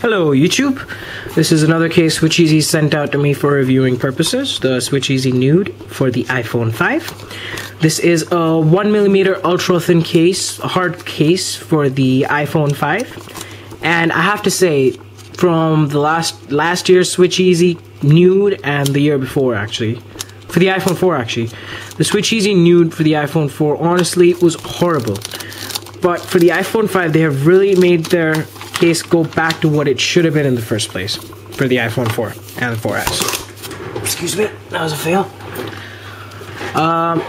Hello YouTube, this is another case SwitchEasy sent out to me for reviewing purposes, the SwitchEasy Nude for the iPhone 5. This is a 1mm ultra thin case, a hard case for the iPhone 5. And I have to say, from the last year's SwitchEasy Nude and the year before actually, for the iPhone 4 actually, the SwitchEasy Nude for the iPhone 4 honestly was horrible. But for the iPhone 5 they have really made their case go back to what it should have been in the first place for the iPhone 4 and the 4S. Excuse me, that was a fail.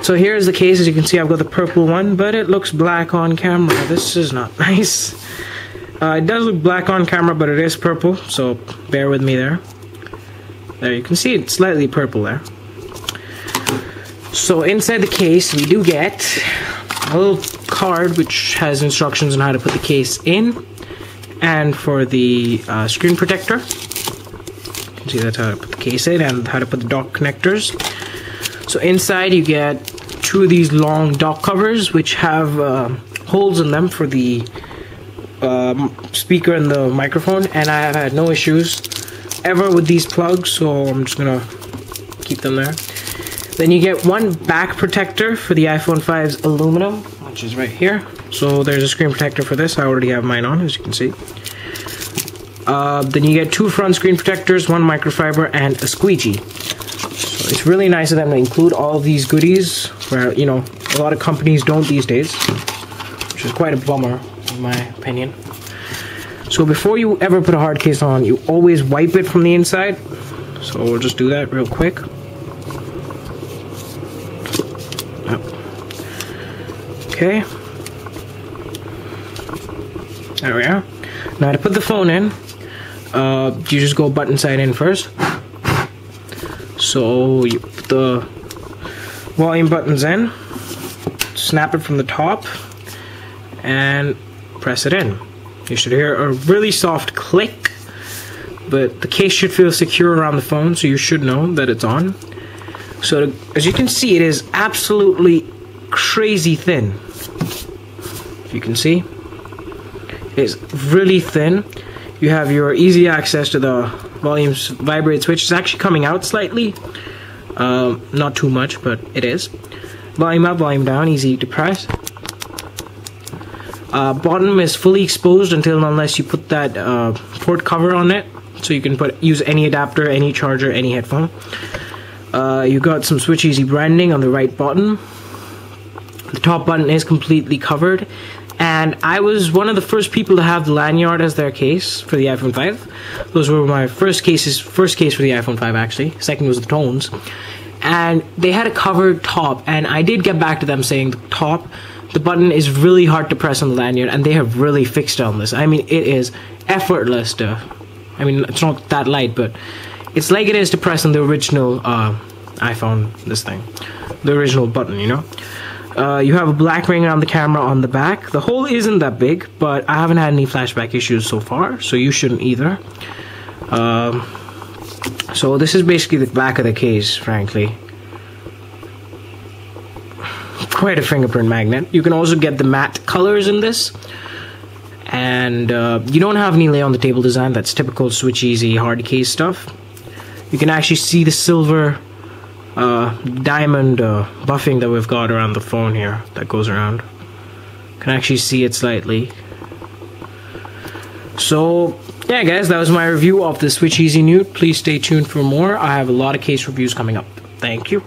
So here's the case. As you can see, I've got the purple one, but it looks black on camera. This is not nice. It does look black on camera, but it is purple, so bear with me there. There, you can see it's slightly purple there. So inside the case we do get a little card which has instructions on how to put the case in, and for the screen protector. You can see that's how to put the case in and how to put the dock connectors. So inside you get two of these long dock covers which have holes in them for the speaker and the microphone, and I have had no issues ever with these plugs, so I'm just gonna keep them there. Then you get one back protector for the iPhone 5's aluminum, which is right here. So there's a screen protector for this. I already have mine on, as you can see. Then you get two front screen protectors, one microfiber, and a squeegee. So it's really nice of them to include all these goodies, where, you know, a lot of companies don't these days, which is quite a bummer, in my opinion. So before you ever put a hard case on, you always wipe it from the inside. So we'll just do that real quick. Okay. There we are. Now to put the phone in, you just go button side in first. So you put the volume buttons in, snap it from the top, and press it in. You should hear a really soft click, but the case should feel secure around the phone, so you should know that it's on. So as you can see, it is absolutely crazy thin. If you can see, it's really thin. You have your easy access to the volume vibrate switch. It's actually coming out slightly, not too much, but it is. Volume up, volume down, easy to press. Bottom is fully exposed until and unless you put that port cover on it, so you can use any adapter, any charger, any headphone. You got some SwitchEasy branding on the right button. The top button is completely covered, and I was one of the first people to have the lanyard as their case for the iPhone 5. Those were my first case for the iPhone 5 actually. Second was the Tones, and they had a covered top, and I did get back to them saying the button is really hard to press on the lanyard, and they have really fixed on this. I mean, it is effortless to, I mean, it's not that light, but it's like it is to press on the original iPhone, the original button, you know. You have a black ring around the camera on the back. The hole isn't that big, but I haven't had any flashback issues so far, so you shouldn't either. So this is basically the back of the case, frankly. Quite a fingerprint magnet. You can also get the matte colors in this. And you don't have any lay on the table design. That's typical SwitchEasy hard case stuff. You can actually see the silver diamond buffing that we've got around the phone here that goes around. Can actually see it slightly. So yeah guys, that was my review of the SwitchEasy Nude. Please stay tuned for more. I have a lot of case reviews coming up. Thank you.